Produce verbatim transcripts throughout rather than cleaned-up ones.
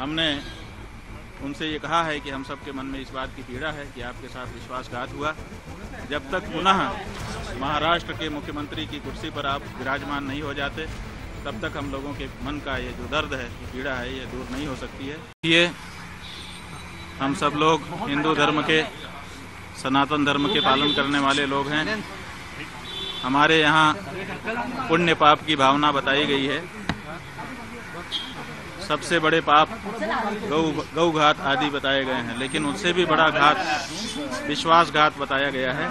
हमने उनसे ये कहा है कि हम सबके मन में इस बात की पीड़ा है कि आपके साथ विश्वासघात हुआ। जब तक पुनः महाराष्ट्र के मुख्यमंत्री की कुर्सी पर आप विराजमान नहीं हो जाते, तब तक हम लोगों के मन का ये जो दर्द है, ये पीड़ा है, ये दूर नहीं हो सकती है। ये हम सब लोग हिंदू धर्म के, सनातन धर्म के पालन करने वाले लोग हैं। हमारे यहाँ पुण्य पाप की भावना बताई गई है। सबसे बड़े पाप गौ गौ घात आदि बताए गए हैं, लेकिन उससे भी बड़ा घात विश्वासघात बताया गया है।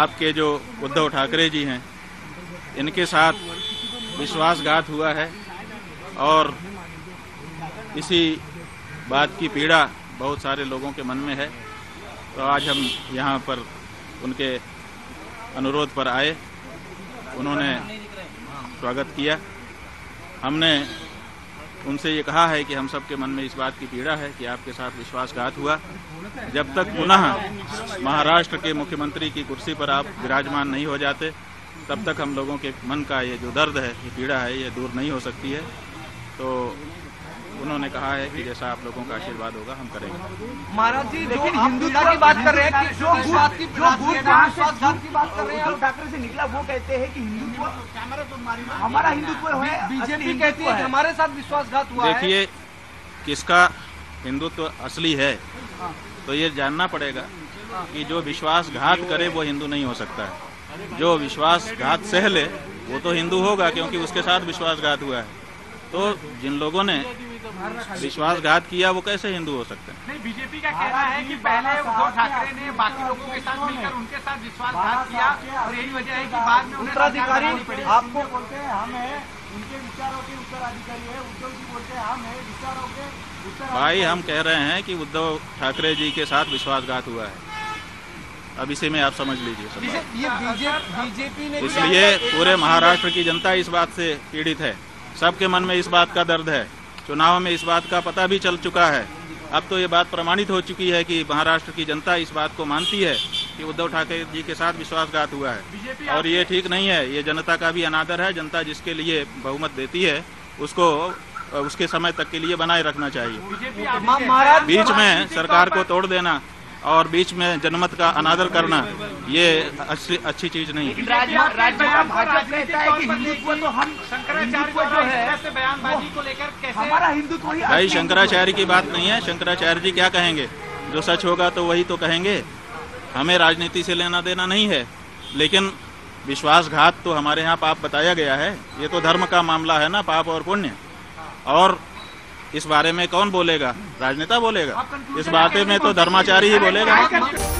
आपके जो उद्धव ठाकरे जी हैं, इनके साथ विश्वासघात हुआ है और इसी बात की पीड़ा बहुत सारे लोगों के मन में है। तो आज हम यहाँ पर उनके अनुरोध पर आए, उन्होंने स्वागत किया। हमने उनसे ये कहा है कि हम सबके मन में इस बात की पीड़ा है कि आपके साथ विश्वासघात हुआ। जब तक पुनः महाराष्ट्र के मुख्यमंत्री की कुर्सी पर आप विराजमान नहीं हो जाते, तब तक हम लोगों के मन का ये जो दर्द है, ये पीड़ा है, ये दूर नहीं हो सकती है। तो उन्होंने कहा है कि जैसा आप लोगों का आशीर्वाद होगा हम करेंगे। महाराज जी, लेकिन हिंदुता की बात कर रहे हैं, जो की बात कर रहे हैं, उद्धव ठाकरे से निकला वो कहते हैं कि हिंदुत्व हमारा हिंदुत्व है, बीजेपी कहती है हमारे साथ विश्वासघात हुआ है। देखिए, किसका हिंदुत्व असली है तो ये जानना पड़ेगा कि जो विश्वासघात करे वो हिंदू नहीं हो सकता है। जो विश्वासघात सह ले वो तो हिंदू होगा, क्योंकि उसके साथ विश्वासघात हुआ है। तो जिन लोगों ने विश्वासघात किया वो कैसे हिंदू हो सकते हैं? नहीं, बीजेपी का कहना है कि पहले उद्धव ठाकरे ने बाकी लोगों के साथ मिलकर उनके साथ विश्वासघात किया और यही वजह है कि बाद में उत्तराधिकारी आपको बोलते हैं हम हैं, उनके विचारों के उत्तराधिकारी है, उद्धव जी बोलते हैं हम हैं विचारों के उत्तराधिकारी। भाई, हम कह रहे हैं कि उद्धव ठाकरे जी के साथ विश्वासघात हुआ है। अब इसी में आप समझ लीजिए। बीजेपी ने, इसलिए पूरे महाराष्ट्र की जनता इस बात से पीड़ित है। सबके मन में इस बात का दर्द है। चुनाव में इस बात का पता भी चल चुका है। अब तो ये बात प्रमाणित हो चुकी है कि महाराष्ट्र की जनता इस बात को मानती है कि उद्धव ठाकरे जी के साथ विश्वासघात हुआ है और ये ठीक नहीं है। ये जनता का भी अनादर है। जनता जिसके लिए बहुमत देती है उसको उसके समय तक के लिए बनाए रखना चाहिए। बीच में सरकार को तोड़ देना और बीच में जनमत का अनादर करना ये अच्छी अच्छी चीज नहीं है। भाई, शंकराचार्य की बात नहीं है। शंकराचार्य जी क्या कहेंगे? जो सच होगा तो वही तो कहेंगे। हमें राजनीति से लेना देना नहीं है, लेकिन विश्वासघात तो हमारे यहाँ पाप बताया गया है। ये तो धर्म का मामला है ना, पाप और पुण्य। और इस बारे में कौन बोलेगा? राजनेता बोलेगा। इस बारे में तो धर्माचारी ही बोलेगा।